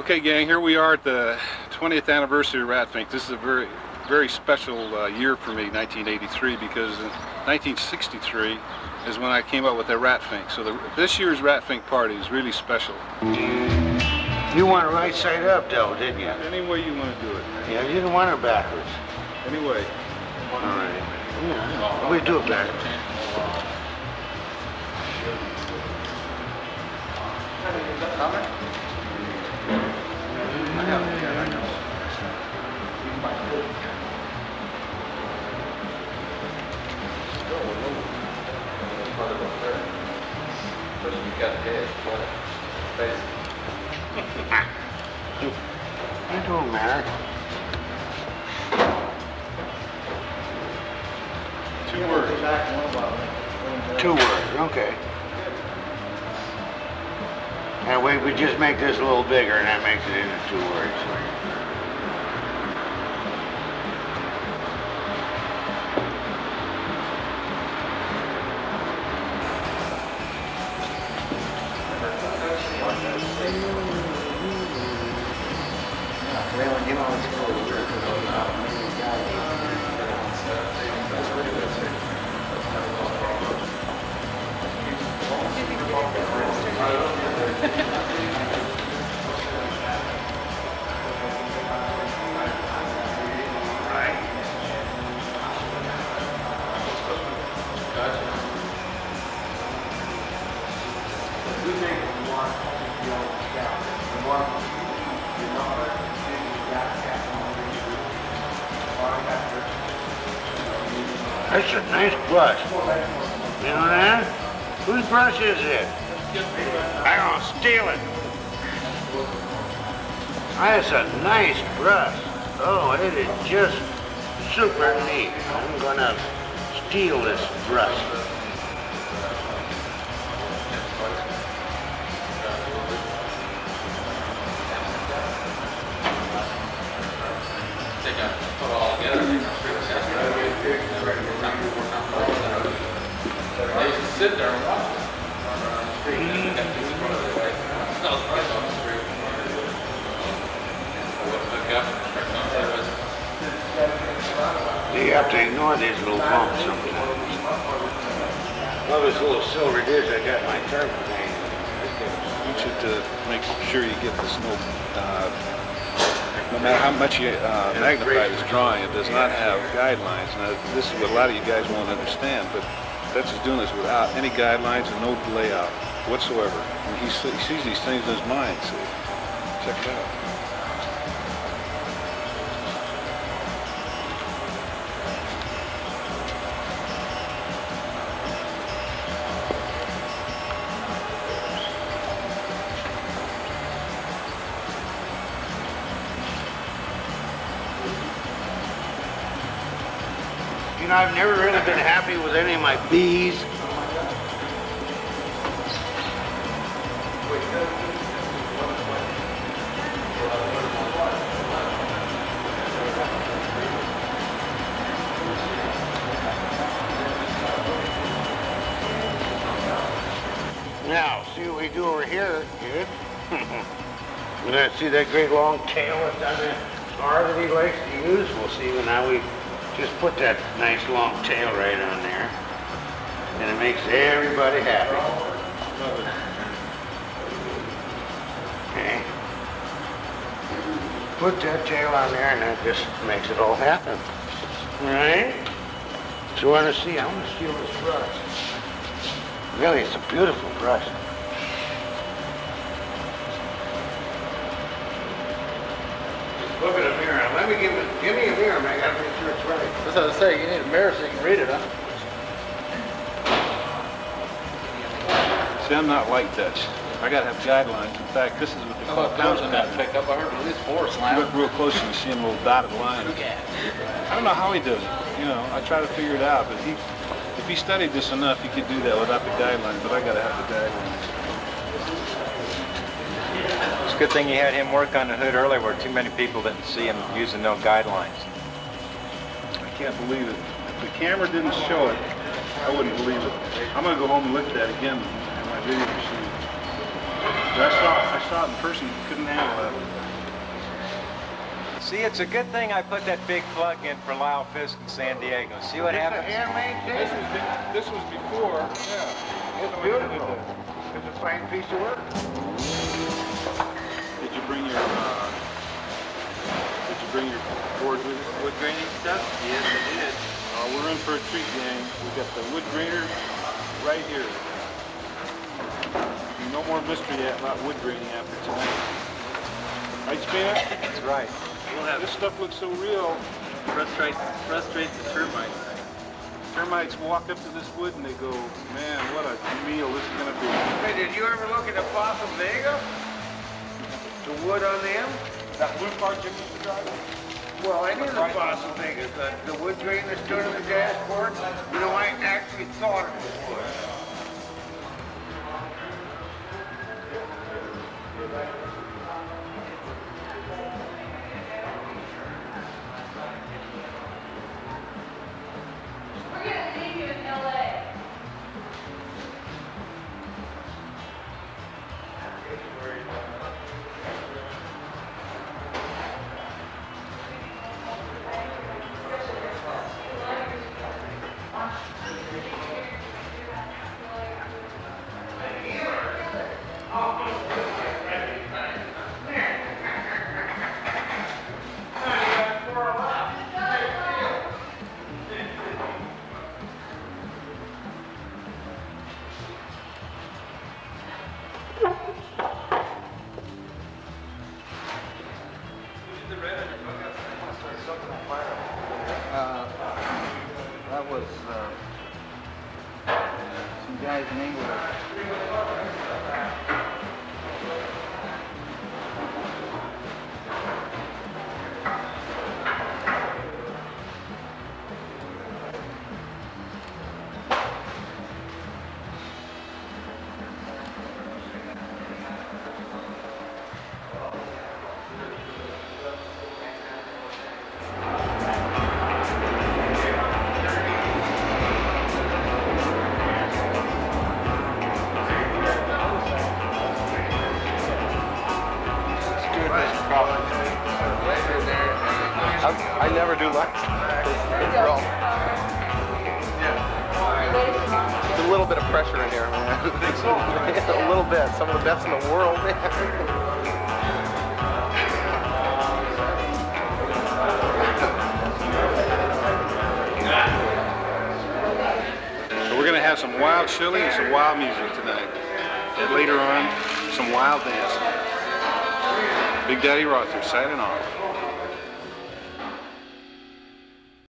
Okay, gang, here we are at the 20th anniversary of Rat Fink. This is a very, very special year for me, 1983, because in 1963 is when I came up with the Rat Fink. So this year's Rat Fink party is really special. You went right side up, though, didn't you? Any way you want to do it. Yeah, you didn't want it backwards. Anyway. All right. Yeah, we do it backwards. I don't matter. Two words, okay. That way we just make this a little bigger and that makes it into 2 words. That's a nice brush. You know that? Whose brush is it? I'm gonna steal it. That's a nice brush. Oh, it is just super neat. I'm gonna steal this brush. Sit there and watch it. You have to ignore these little bumps sometimes. Love this little silver dish I got in my turbine. I want you to make sure you get this no, no matter how much you magnify this drawing, it does not have guidelines. Now, this is what a lot of you guys won't understand, but that's just doing this without any guidelines and no layout whatsoever. And he sees these things in his mind, so check it out. You know, I've never really been happy with any of my bees. Now, see what we do over here, kid. And I see that great long tail that he likes to use. We'll see how we just put that nice long tail right on there, and it makes everybody happy. Okay. Put that tail on there, and that just makes it all happen. All right? So I want to see, I want to steal this brush. Really, it's a beautiful brush. Look at a mirror. Let me give me a mirror, man. I gotta make sure it's right. That's what I was saying. You need a mirror so you can read it, huh? See, I'm not like that. I gotta have guidelines. In fact, this is what they call down that pick up. I heard at least 4 slams. Look real close and you see him a little dotted line. I don't know how he does it. You know, I try to figure it out, but if he studied this enough, he could do that without the guidelines. But I gotta have the guidelines. Good thing you had him work on the hood earlier where too many people didn't see him using no guidelines. I can't believe it. If the camera didn't show it, I wouldn't believe it. I'm going to go home and look at that again in my video machine. I saw saw it in person, couldn't handle it. See, it's a good thing I put that big plug in for Lyle Fisk in San Diego. See what happens? It's a handmade dish. This was before. Yeah. It's beautiful. It's a fine piece of work. Did you bring your board with wood graining stuff? Yes, I did. We're in for a treat, gang. We've got the wood grainer right here. No more mystery about wood graining after tonight. Right, Spanner? That's right. We'll have this stuff looks so real. Frustrates the termites. Termites walk up to this wood and they go, man, what a meal this is going to be. Hey, did you ever look at a fossil vega? The wood on them? That blue part Jimmy was driving? Well, I knew the fossil vegas. The wood grain that stood on the dashboard. You know, I actually thought of it before. Later on, some wild dancing. Big Daddy Roth, signing off.